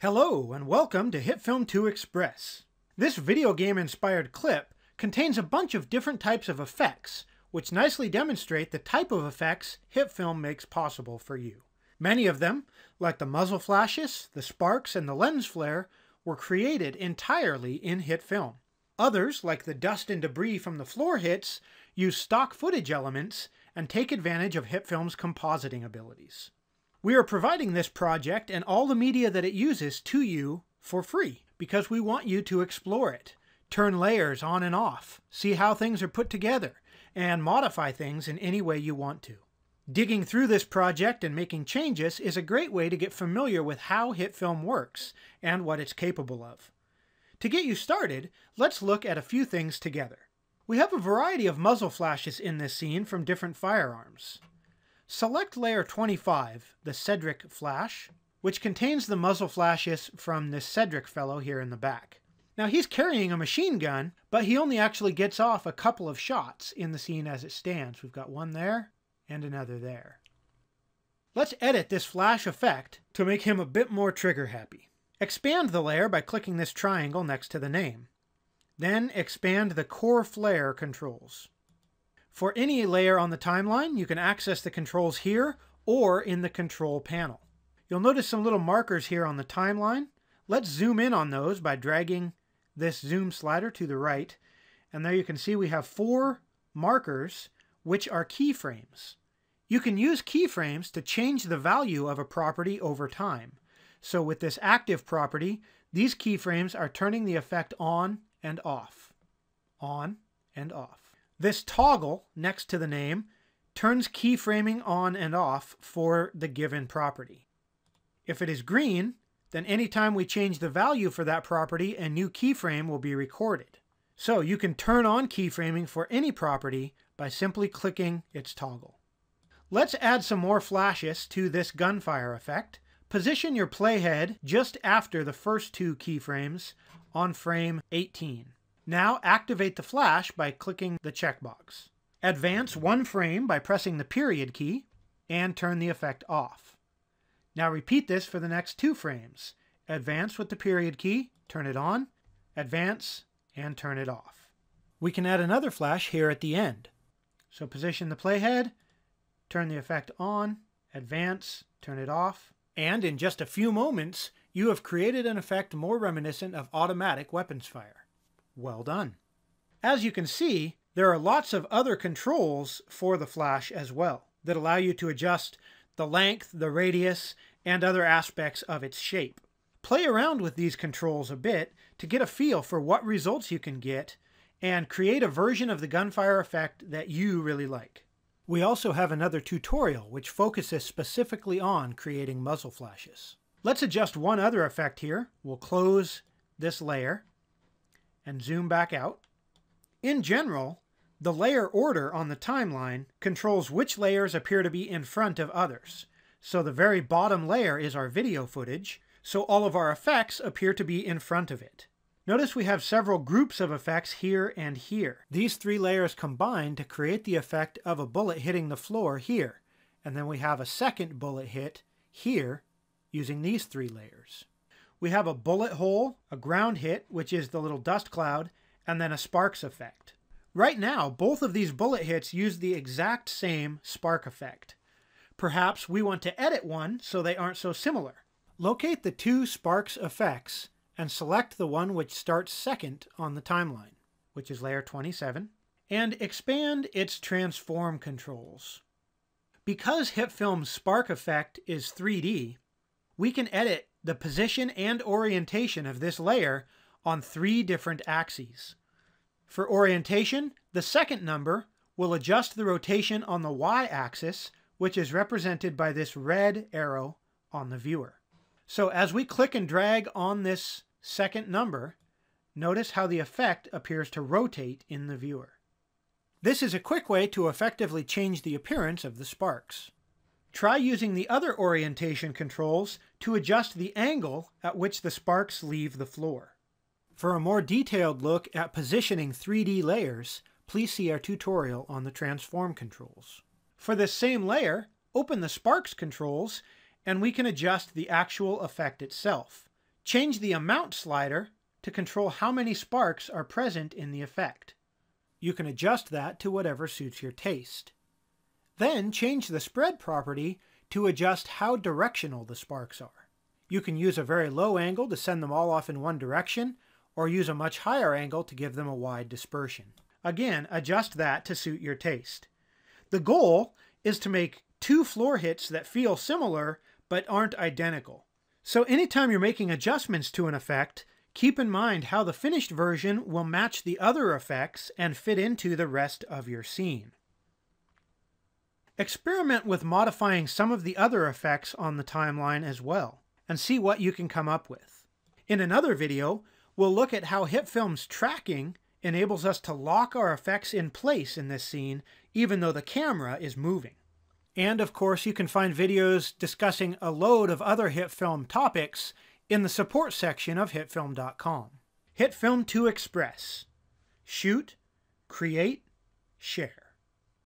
Hello and welcome to HitFilm 2 Express. This video game-inspired clip contains a bunch of different types of effects, which nicely demonstrate the type of effects HitFilm makes possible for you. Many of them, like the muzzle flashes, the sparks, and the lens flare, were created entirely in HitFilm. Others, like the dust and debris from the floor hits, use stock footage elements and take advantage of HitFilm's compositing abilities. We are providing this project and all the media that it uses to you for free because we want you to explore it, turn layers on and off, see how things are put together, and modify things in any way you want to. Digging through this project and making changes is a great way to get familiar with how HitFilm works and what it's capable of. To get you started, let's look at a few things together. We have a variety of muzzle flashes in this scene from different firearms. Select layer 25, the Cedric flash, which contains the muzzle flashes from this Cedric fellow here in the back. Now he's carrying a machine gun, but he only actually gets off a couple of shots in the scene as it stands. We've got one there and another there. Let's edit this flash effect to make him a bit more trigger happy. Expand the layer by clicking this triangle next to the name. Then expand the core flare controls. For any layer on the timeline, you can access the controls here or in the control panel. You'll notice some little markers here on the timeline. Let's zoom in on those by dragging this zoom slider to the right. And there you can see we have 4 markers, which are keyframes. You can use keyframes to change the value of a property over time. So with this active property, these keyframes are turning the effect on and off, on and off. This toggle next to the name turns keyframing on and off for the given property. If it is green, then anytime we change the value for that property, a new keyframe will be recorded. So you can turn on keyframing for any property by simply clicking its toggle. Let's add some more flashes to this gunfire effect. Position your playhead just after the first 2 keyframes on frame 18. Now activate the flash by clicking the checkbox. Advance 1 frame by pressing the period key and turn the effect off. Now repeat this for the next 2 frames. Advance with the period key, turn it on, advance, and turn it off. We can add another flash here at the end. So position the playhead, turn the effect on, advance, turn it off, and in just a few moments, you have created an effect more reminiscent of automatic weapons fire. Well done. As you can see, there are lots of other controls for the flash as well that allow you to adjust the length, the radius, and other aspects of its shape. Play around with these controls a bit to get a feel for what results you can get and create a version of the gunfire effect that you really like. We also have another tutorial which focuses specifically on creating muzzle flashes. Let's adjust one other effect here. We'll close this layer and zoom back out. In general, the layer order on the timeline controls which layers appear to be in front of others. So the very bottom layer is our video footage, so all of our effects appear to be in front of it. Notice we have several groups of effects here and here. These 3 layers combine to create the effect of a bullet hitting the floor here, and then we have a second bullet hit here using these 3 layers. We have a bullet hole, a ground hit, which is the little dust cloud, and then a sparks effect. Right now, both of these bullet hits use the exact same spark effect. Perhaps we want to edit one so they aren't so similar. Locate the 2 sparks effects and select the one which starts second on the timeline, which is layer 27, and expand its transform controls. Because HitFilm's spark effect is 3D, we can edit the position and orientation of this layer on 3 different axes. For orientation, the second number will adjust the rotation on the y-axis, which is represented by this red arrow on the viewer. So as we click and drag on this second number, notice how the effect appears to rotate in the viewer. This is a quick way to effectively change the appearance of the sparks. Try using the other orientation controls to adjust the angle at which the sparks leave the floor. For a more detailed look at positioning 3D layers, please see our tutorial on the transform controls. For this same layer, open the sparks controls and we can adjust the actual effect itself. Change the amount slider to control how many sparks are present in the effect. You can adjust that to whatever suits your taste. Then change the spread property to adjust how directional the sparks are. You can use a very low angle to send them all off in one direction, or use a much higher angle to give them a wide dispersion. Again, adjust that to suit your taste. The goal is to make two floor hits that feel similar but aren't identical. So anytime you're making adjustments to an effect, keep in mind how the finished version will match the other effects and fit into the rest of your scene. Experiment with modifying some of the other effects on the timeline as well, and see what you can come up with. In another video, we'll look at how HitFilm's tracking enables us to lock our effects in place in this scene, even though the camera is moving. And of course, you can find videos discussing a load of other HitFilm topics in the support section of hitfilm.com. HitFilm 2 Express. Shoot, create, share.